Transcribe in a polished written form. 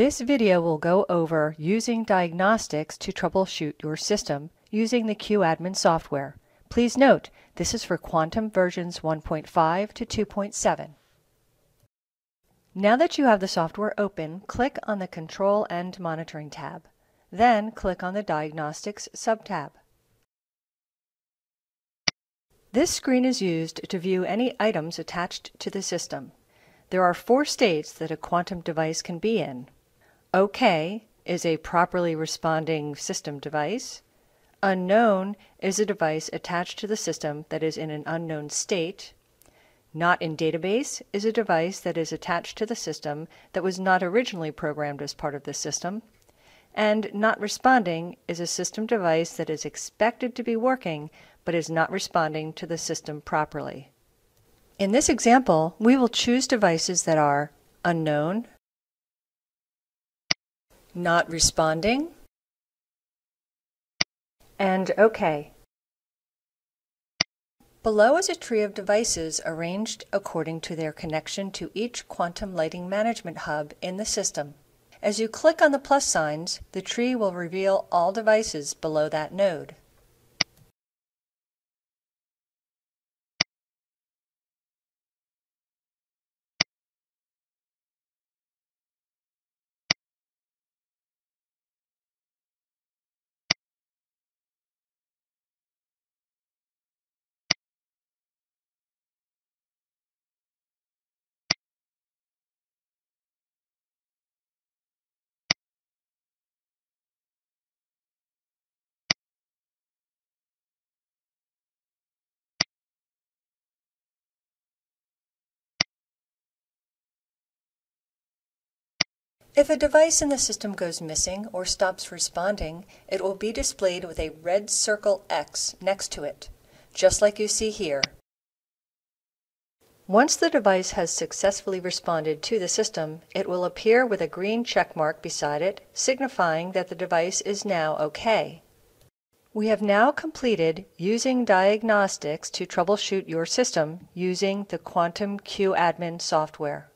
This video will go over using diagnostics to troubleshoot your system using the Q-Admin software. Please note, this is for Quantum versions 1.5 to 2.7. Now that you have the software open, click on the Control and Monitoring tab. Then click on the Diagnostics subtab. This screen is used to view any items attached to the system. There are four states that a quantum device can be in. OK is a properly responding system device. Unknown is a device attached to the system that is in an unknown state. Not in database is a device that is attached to the system that was not originally programmed as part of the system. And not responding is a system device that is expected to be working but is not responding to the system properly. In this example, we will choose devices that are unknown, not responding, and OK. Below is a tree of devices arranged according to their connection to each quantum lighting management hub in the system. As you click on the plus signs, the tree will reveal all devices below that node. If a device in the system goes missing or stops responding, it will be displayed with a red circle X next to it, just like you see here. Once the device has successfully responded to the system, it will appear with a green check mark beside it, signifying that the device is now OK. We have now completed using diagnostics to troubleshoot your system using the Quantum Q-Admin software.